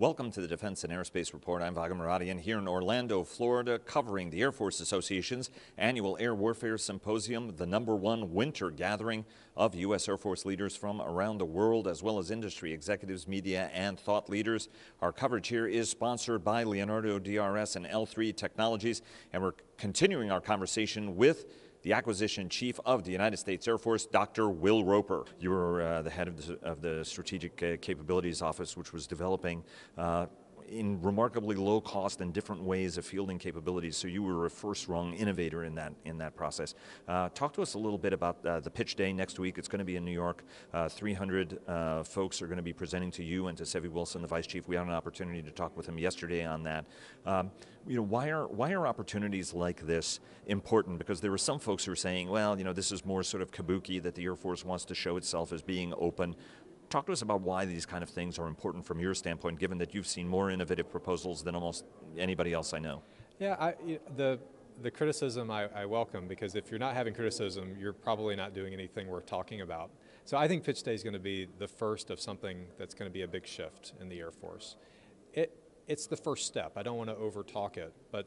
Welcome to the Defense and Aerospace Report. I'm Vago Muradian here in Orlando, Florida, covering the Air Force Association's annual Air Warfare Symposium, the #1 winter gathering of U.S. Air Force leaders from around the world, as well as industry executives, media, and thought leaders. Our coverage here is sponsored by Leonardo DRS and L3 Technologies, and we're continuing our conversation with the Acquisition Chief of the United States Air Force, Dr. Will Roper. You were the head of the Strategic Capabilities Office, which was developing in remarkably low cost and different ways of fielding capabilities. So you were a first-rung innovator in that process. Talk to us a little bit about the Pitch Day next week. It's going to be in New York. 300 folks are going to be presenting to you and to Seve Wilson, the Vice Chief. We had an opportunity to talk with him yesterday on that. You know, why are opportunities like this important? Because there were some folks who were saying, well, you know, this is more sort of kabuki, that the Air Force wants to show itself as being open. Talk to us about why these kind of things are important from your standpoint, given that you've seen more innovative proposals than almost anybody else I know. Yeah, the criticism I welcome, because if you're not having criticism, you're probably not doing anything worth talking about. So I think Pitch Day is going to be the first of something that's going to be a big shift in the Air Force. It's the first step. I don't want to over-talk it, but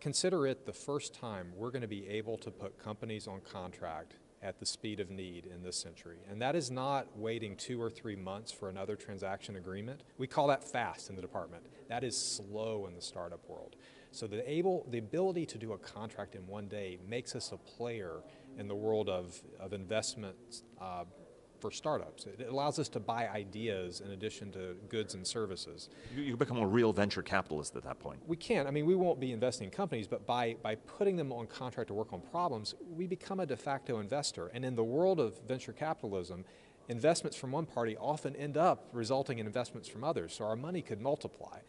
consider it the first time we're going to be able to put companies on contract at the speed of need in this century. And that is not waiting 2 or 3 months for another transaction agreement. We call that fast in the department. That is slow in the startup world. So the ability to do a contract in 1 day makes us a player in the world of investments for startups. It allows us to buy ideas in addition to goods and services. You become a real venture capitalist at that point. We can. I mean, we won't be investing in companies, but by putting them on contract to work on problems, we become a de facto investor. And in the world of venture capitalism, investments from one party often end up resulting in investments from others, so our money could multiply.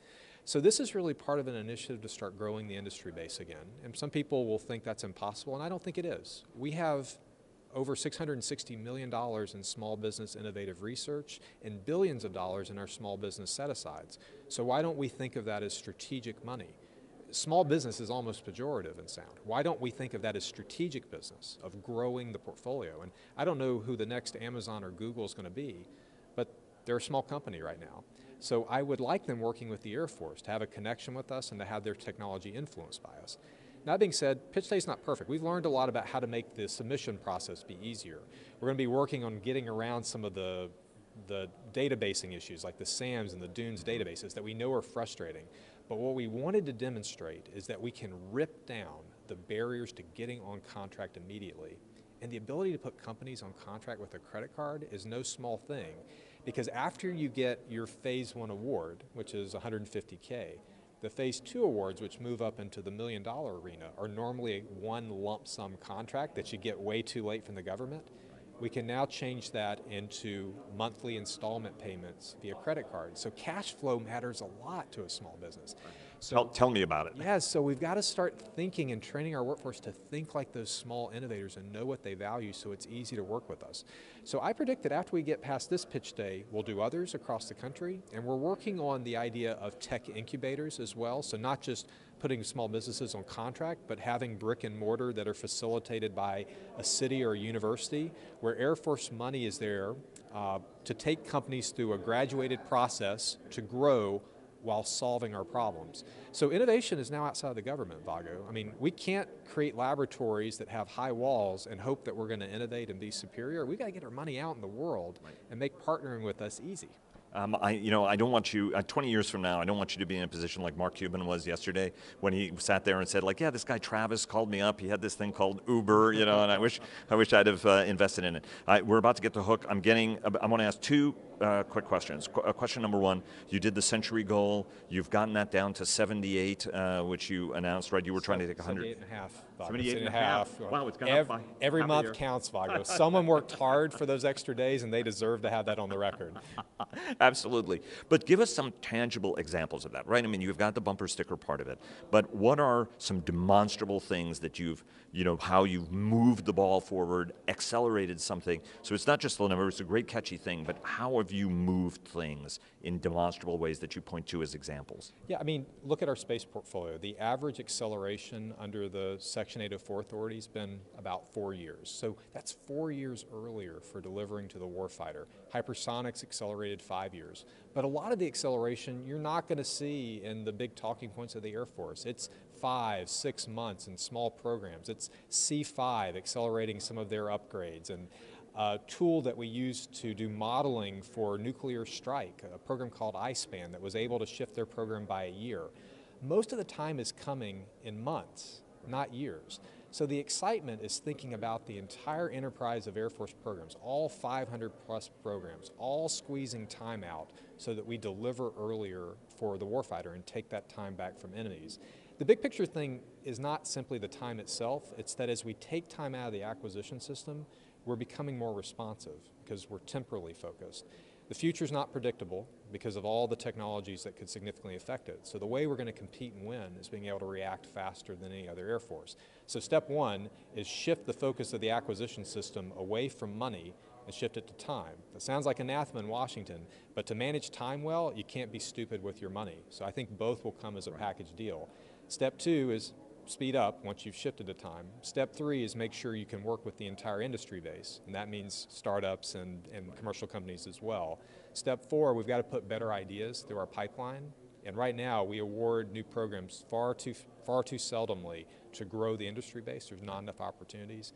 So this is really part of an initiative to start growing the industry base again. And some people will think that's impossible, and I don't think it is. We have over $660 million in small business innovative research and billions of dollars in our small business set-asides. So why don't we think of that as strategic money? Small business is almost pejorative in sound. Why don't we think of that as strategic business, of growing the portfolio? And I don't know who the next Amazon or Google is going to be, but they're a small company right now. So I would like them working with the Air Force to have a connection with us and to have their technology influenced by us. That being said, Pitch Day is not perfect. We've learned a lot about how to make the submission process be easier. We're going to be working on getting around some of the databasing issues, like the SAMs and the Dunes databases that we know are frustrating. But what we wanted to demonstrate is that we can rip down the barriers to getting on contract immediately. And the ability to put companies on contract with a credit card is no small thing, because after you get your Phase 1 award, which is $150K, the Phase 2 awards, which move up into the $1 million arena, are normally one lump sum contract that you get way too late from the government. We can now change that into monthly installment payments via credit card. So cash flow matters a lot to a small business. So tell me about it. Yeah, so we've got to start thinking and training our workforce to think like those small innovators and know what they value, so it's easy to work with us. So I predict that after we get past this Pitch Day, we'll do others across the country, and we're working on the idea of tech incubators as well, so not just putting small businesses on contract, but having brick and mortar that are facilitated by a city or a university where Air Force money is there to take companies through a graduated process to grow while solving our problems. So innovation is now outside of the government, Vago. I mean, we can't create laboratories that have high walls and hope that we're going to innovate and be superior. We've got to get our money out in the world and make partnering with us easy. I don't want you, 20 years from now, I don't want you to be in a position like Mark Cuban was yesterday when he sat there and said, like, yeah, this guy Travis called me up. He had this thing called Uber, you know, and I wish I'd have invested in it. We're about to get the hook. I want to ask two quick questions. Question #1, you did the century goal. You've gotten that down to 78, which you announced, right? You were trying to take 100. 78.5. 78.5. Wow, it's gone up by every month counts, Vago. Someone worked hard for those extra days, and they deserve to have that on the record. Absolutely. But give us some tangible examples of that, right? I mean, you've got the bumper sticker part of it, but what are some demonstrable things that how you've moved the ball forward, accelerated something? So it's not just the number, it's a great catchy thing, but how have you moved things in demonstrable ways that you point to as examples? Yeah, I mean, look at our space portfolio. The average acceleration under the Section Section 804 authority has been about 4 years. So that's 4 years earlier for delivering to the warfighter. Hypersonics accelerated 5 years. But a lot of the acceleration you're not going to see in the big talking points of the Air Force. It's 5, 6 months in small programs. It's C5 accelerating some of their upgrades. And a tool that we used to do modeling for nuclear strike, a program called I-SPAN that was able to shift their program by a year. Most of the time is coming in months, not years. So the excitement is thinking about the entire enterprise of Air Force programs, all 500 plus programs, all squeezing time out so that we deliver earlier for the warfighter and take that time back from enemies. The big picture thing is not simply the time itself, it's that as we take time out of the acquisition system, we're becoming more responsive because we're temporally focused. The future's not predictable because of all the technologies that could significantly affect it. So the way we're going to compete and win is being able to react faster than any other Air Force. So step one is shift the focus of the acquisition system away from money and shift it to time. That sounds like anathema in Washington, but to manage time well, you can't be stupid with your money. So I think both will come as a package deal. Step two is speed up once you've shifted to time. Step three is make sure you can work with the entire industry base, and that means startups and commercial companies as well. Step four, we've got to put better ideas through our pipeline, and right now we award new programs far too seldomly to grow the industry base. There's not enough opportunities.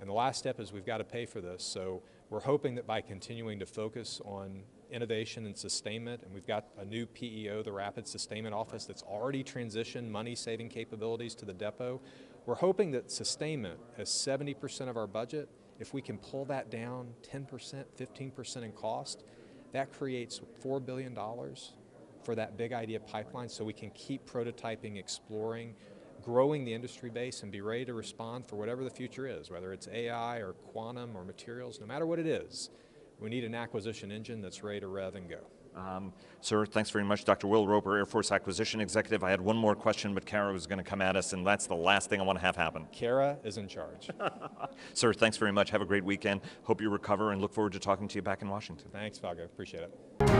And the last step is we've got to pay for this, so we're hoping that by continuing to focus on innovation and sustainment, and we've got a new PEO, the Rapid Sustainment Office, that's already transitioned money-saving capabilities to the depot. We're hoping that sustainment is 70% of our budget. If we can pull that down 10%, 15% in cost, that creates $4 billion for that big idea pipeline so we can keep prototyping, exploring, growing the industry base and be ready to respond for whatever the future is, whether it's AI or quantum or materials, no matter what it is. We need an acquisition engine that's ready to rev and go. Sir, thanks very much. Dr. Will Roper, Air Force Acquisition Executive. I had one more question, but Kara was going to come at us, and that's the last thing I want to have happen. Kara is in charge. Sir, thanks very much. Have a great weekend. Hope you recover, and look forward to talking to you back in Washington. Thanks, Vago. Appreciate it.